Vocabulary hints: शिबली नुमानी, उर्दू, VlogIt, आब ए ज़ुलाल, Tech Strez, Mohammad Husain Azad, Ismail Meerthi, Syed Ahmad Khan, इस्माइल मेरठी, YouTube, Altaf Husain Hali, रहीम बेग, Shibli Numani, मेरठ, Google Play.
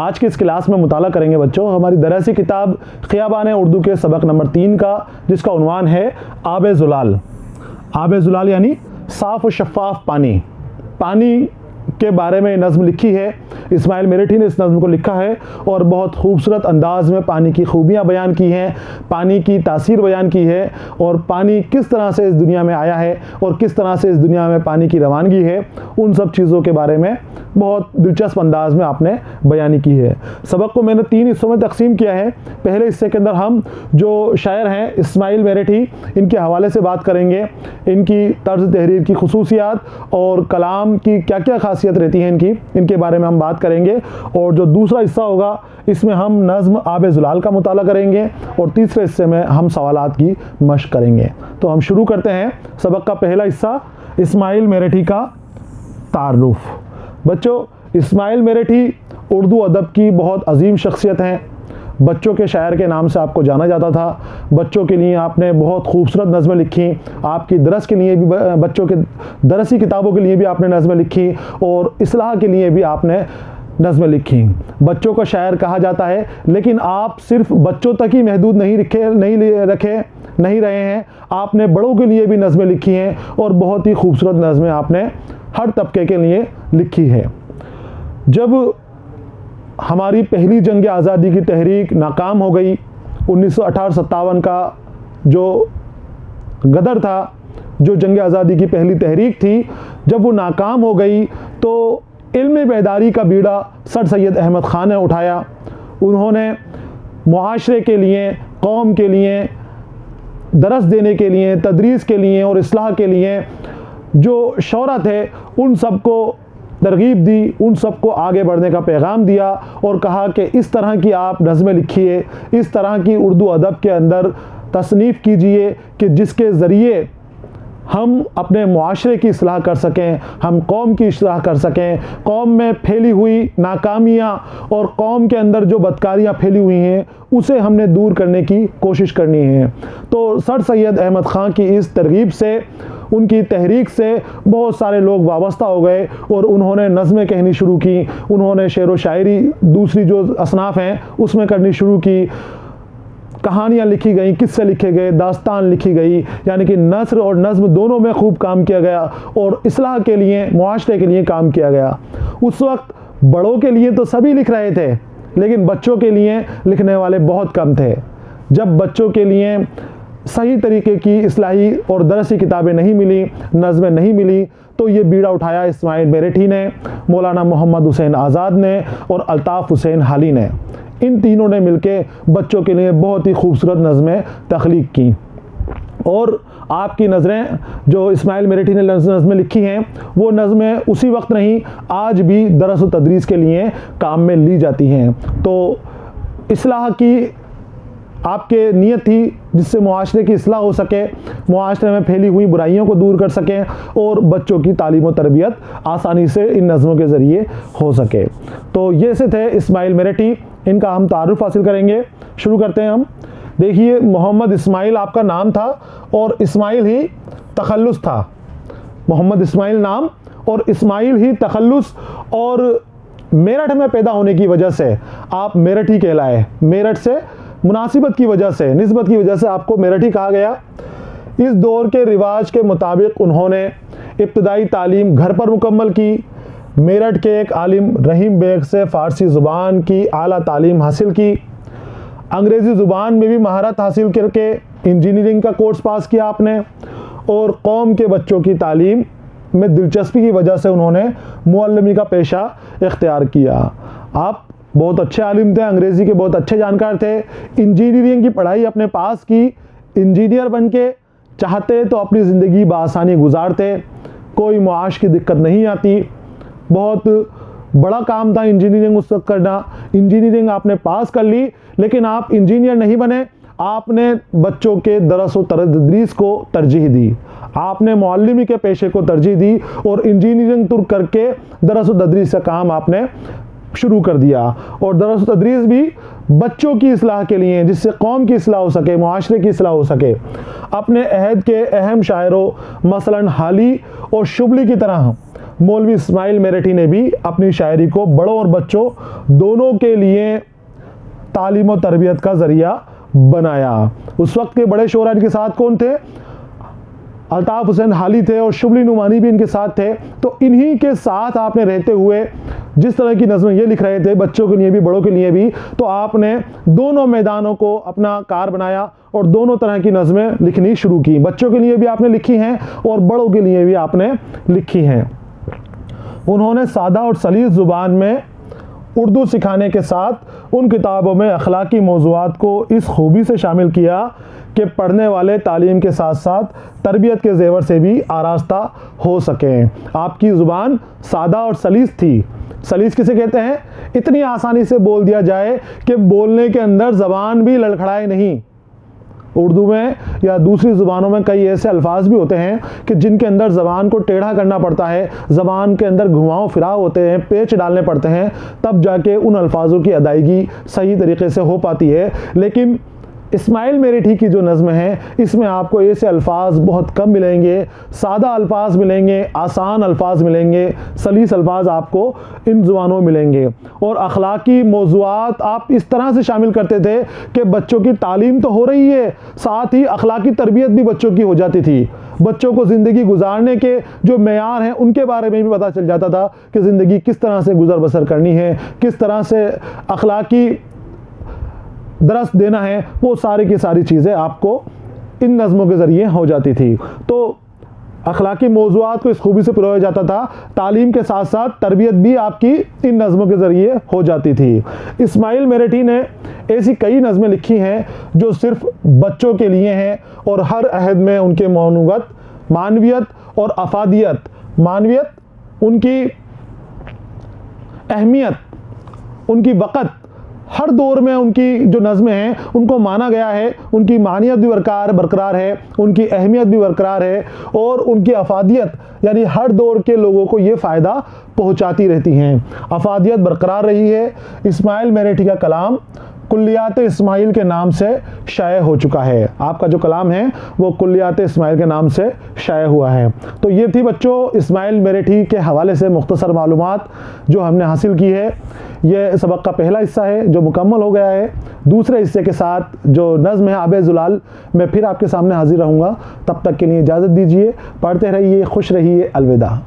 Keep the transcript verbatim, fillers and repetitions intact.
आज की इस क्लास में मुताला करेंगे बच्चों हमारी दरसी किताब खियाबान उर्दू के सबक नंबर तीन का, जिसका उन्वान है आब-ए-ज़ुलाल। आब-ए-ज़ुलाल यानी साफ़ और शफ़ाफ़ पानी। पानी के बारे में नज़म लिखी है, इस्माइल मेरठी ने इस नज़म को लिखा है और बहुत खूबसूरत अंदाज़ में पानी की खूबियाँ बयान की हैं, पानी की तासीर बयान की है और पानी किस तरह से इस दुनिया में आया है और किस तरह से इस दुनिया में पानी की रवानगी है, उन सब चीज़ों के बारे में बहुत दिलचस्प अंदाज़ में आपने बयानी की है। सबक को मैंने तीन हिस्सों में तकसीम किया है। पहले हिस्से के अंदर हम जो शायर हैं इस्माइल मेरठी, इनके हवाले से बात करेंगे, इनकी तर्ज तहरीर की खसूसियात और कलाम की क्या क्या खासियत रहती है इनकी, इनके बारे में हम बात करेंगे। और जो दूसरा हिस्सा होगा इसमें हम नज़म आब-ए-ज़ुलाल का मुताला करेंगे और तीसरे हिस्से में हम सवालात की मशक करेंगे। तो हम शुरू करते हैं सबक का पहला हिस्सा, इस्माइल मेरठी का तारुफ़। बच्चों, इस्माइल मेरठी उर्दू अदब की बहुत अजीम शख्सियत हैं। बच्चों के शायर के नाम से आपको जाना जाता था। बच्चों के लिए आपने बहुत खूबसूरत नज़में लिखी, आपकी दरस के लिए भी, बच्चों के दरसी किताबों के लिए भी आपने नज़में लिखी और इसलाह के लिए भी आपने नज़में लिखी। बच्चों को शायर कहा जाता है, लेकिन आप सिर्फ बच्चों तक ही महदूद नहीं रखे नहीं रखे नहीं रहे हैं, आपने बड़ों के लिए भी नज़में लिखी हैं और बहुत ही खूबसूरत नज़में आपने हर तबके के लिए लिखी है। जब हमारी पहली जंग आज़ादी की तहरीक नाकाम हो गई, उन्नीस सौ अठारह सत्तावन का जो गदर था, जो जंग आज़ादी की पहली तहरीक थी, जब वो नाकाम हो गई तो इल्म बेदारी का बीड़ा सर सैयद अहमद ख़ान ने उठाया। उन्होंने मुआशरे के लिए, कौम के लिए, दरस देने के लिए, तदरीस के लिए और इस्लाह के लिए जो शौरा थे उन सबको तरगीब दी, उन सबको आगे बढ़ने का पैगाम दिया और कहा कि इस तरह की आप नज़में लिखिए, इस तरह की उर्दू अदब के अंदर तसनीफ़ कीजिए कि जिसके ज़रिए हम अपने मुआशरे की इस्लाह कर सकें, हम कौम की इस्लाह कर सकें। कौम में फैली हुई नाकामियाँ और कौम के अंदर जो बदकारियाँ फैली हुई हैं उसे हमने दूर करने की कोशिश करनी है। तो सर सैयद अहमद ख़ान की इस तरगीब से, उनकी तहरीक से बहुत सारे लोग वाबस्ता हो गए और उन्होंने नज़में कहनी शुरू की, उन्होंने शेर व शायरी दूसरी जो असनाफ़ हैं उसमें करनी शुरू की। कहानियाँ लिखी गई, किस्से लिखे गए, दास्तान लिखी गई, यानी कि नसर और नज़म दोनों में खूब काम किया गया और इस्लाह के लिए, मुआशरे के लिए काम किया गया। उस वक्त बड़ों के लिए तो सभी लिख रहे थे, लेकिन बच्चों के लिए लिखने वाले बहुत कम थे। जब बच्चों के लिए सही तरीके की इस्लाही और दरसी किताबें नहीं मिली, नज़में नहीं मिली, तो ये बीड़ा उठाया इस्माइल मेरठी ने, मौलाना मोहम्मद हुसैन आज़ाद ने और अल्ताफ़ हुसैन हाली ने। इन तीनों ने मिलके बच्चों के लिए बहुत ही खूबसूरत नज़में तख्लीक की और आपकी नज़रें जो इस्माइल मेरठी ने नज़में लिखी हैं वो नज़में उसी वक्त नहीं, आज भी दरस व तदरीस के लिए काम में ली जाती हैं। तो इस्लाह की आपके नियत थी जिससे मुआशरे की इस्लाह हो सके, मुआशरे में फैली हुई बुराइयों को दूर कर सकें और बच्चों की तालीम और तरबियत आसानी से इन नज़मों के ज़रिए हो सके। तो ये से थे इस्माइल मेरठी, इनका हम तारुफ हासिल करेंगे। शुरू करते हैं हम। देखिए, मोहम्मद इस्माइल आपका नाम था और इस्माइल ही तखल्लुस था। मोहम्मद इस्माइल नाम और इस्माइल ही तखल्लुस, और मेरठ में पैदा होने की वजह से आप मेरठी कहलाए। मेरठ से मुनासिबत की वजह से, निस्बत की वजह से आपको मेरठी कहा गया। इस दौर के रिवाज के मुताबिक उन्होंने इब्तदाई तालीम घर पर मुकम्मल की। मेरठ के एक आलिम रहीम बेग से फ़ारसी ज़ुबान की आला तालीम हासिल की। अंग्रेज़ी ज़ुबान में भी महारत हासिल करके इंजीनियरिंग का कोर्स पास किया आपने, और कौम के बच्चों की तालीम में दिलचस्पी की वजह से उन्होंने मुअल्लिमी का पेशा इख्तियार किया। आप बहुत अच्छे आलिम थे, अंग्रेज़ी के बहुत अच्छे जानकार थे, इंजीनियरिंग की पढ़ाई अपने पास की। इंजीनियर बन के चाहते तो अपनी ज़िंदगी बआसानी गुजारते, कोई मुआश की दिक्कत नहीं आती। बहुत बड़ा काम था इंजीनियरिंग उस वक्त करना। इंजीनियरिंग आपने पास कर ली, लेकिन आप इंजीनियर नहीं बने, आपने बच्चों के दरस व तदरीस को तरजीह दी, आपने मुअल्लिमी के पेशे को तरजीह दी और इंजीनियरिंग तुर्क करके दरस व तदरीस का काम आपने शुरू कर दिया। और दरस तदरीस भी बच्चों की इस्लाह के लिए, जिससे कौम की इस्लाह हो सके, मुआशरे की इस्लाह हो सके। अपने अहद के अहम शायरों मसलन हाली और शिबली की तरह मौलवी इस्माइल मेरठी ने भी अपनी शायरी को बड़ों और बच्चों दोनों के लिए तालीम और तरबियत का ज़रिया बनाया। उस वक्त के बड़े शोरा इनके साथ कौन थे? अल्ताफ हुसैन हाली थे और शिबली नुमानी भी इनके साथ थे। तो इन्हीं के साथ आपने रहते हुए जिस तरह की नज़में ये लिख रहे थे, बच्चों के लिए भी बड़ों के लिए भी, तो आपने दोनों मैदानों को अपना कार बनाया और दोनों तरह की नज़में लिखनी शुरू की। बच्चों के लिए भी आपने लिखी हैं और बड़ों के लिए भी आपने लिखी हैं। उन्होंने सादा और सलीस ज़ुबान में उर्दू सिखाने के साथ उन किताबों में अखलाकी मौज़ूआत को इस खूबी से शामिल किया कि पढ़ने वाले तालीम के साथ साथ तरबियत के जेवर से भी आरास्ता हो सकें। आपकी ज़ुबान सादा और सलीस थी। सलीस किसे कहते हैं? इतनी आसानी से बोल दिया जाए कि बोलने के अंदर ज़बान भी लड़खड़ाए नहीं। उर्दू में या दूसरी ज़ुबानों में कई ऐसे अल्फाज भी होते हैं कि जिनके अंदर ज़बान को टेढ़ा करना पड़ता है, ज़बान के अंदर घुमाव फिराव होते हैं, पेच डालने पड़ते हैं, तब जाके उन अल्फाजों की अदायगी सही तरीके से हो पाती है। लेकिन इस्माइल मेरठी की जो नज़म है, इसमें आपको ऐसे अल्फाज बहुत कम मिलेंगे। सादा अल्फाज मिलेंगे, आसान अल्फाज मिलेंगे, सलीस अल्फाज आपको इन जुबानों में मिलेंगे। और अखलाकी मौज़ूआत आप इस तरह से शामिल करते थे कि बच्चों की तालीम तो हो रही है, साथ ही अखलाकी तरबियत भी बच्चों की हो जाती थी। बच्चों को ज़िंदगी गुजारने के जो मेयार हैं उनके बारे में भी पता चल जाता था कि ज़िंदगी किस तरह से गुजर बसर करनी है, किस तरह से अखलाकी दरस देना है, वो सारी की सारी चीज़ें आपको इन नज़मों के ज़रिए हो जाती थी। तो अखलाकी मौज़ूआत को इस खूबी से पिरोया जाता था, तालीम के साथ साथ तरबियत भी आपकी इन नज़मों के ज़रिए हो जाती थी। इस्माइल मेरठी ने ऐसी कई नज़में लिखी हैं जो सिर्फ़ बच्चों के लिए हैं और हर अहद में उनके मौनुगत मानवियत और अफादियत, मानवियत उनकी अहमियत, उनकी वक़्त, हर दौर में उनकी जो नज़में हैं उनको माना गया है। उनकी मानियत भी बरकरार बरकरार है, उनकी अहमियत भी बरकरार है और उनकी अफादियत यानी हर दौर के लोगों को ये फ़ायदा पहुंचाती रहती हैं। अफादियत बरकरार रही है। इस्माइल मेरठी का कलाम कुल्लियात-ए-इस्माइल के नाम से शाये हो चुका है। आपका जो कलाम है वो कुल्लियात-ए-इस्माइल के नाम से शाये हुआ है। तो ये थी बच्चों इस्माइल मेरठी के हवाले से मुख्तसर मालूमात जो हमने हासिल की है। ये सबक का पहला हिस्सा है जो मुकम्मल हो गया है। दूसरे हिस्से के साथ जो नज़म है आब-ए-ज़ुलाल मैं फिर आपके सामने हाजिर रहूँगा। तब तक के लिए इजाज़त दीजिए। पढ़ते रहिए, खुश रहिए, अलविदा।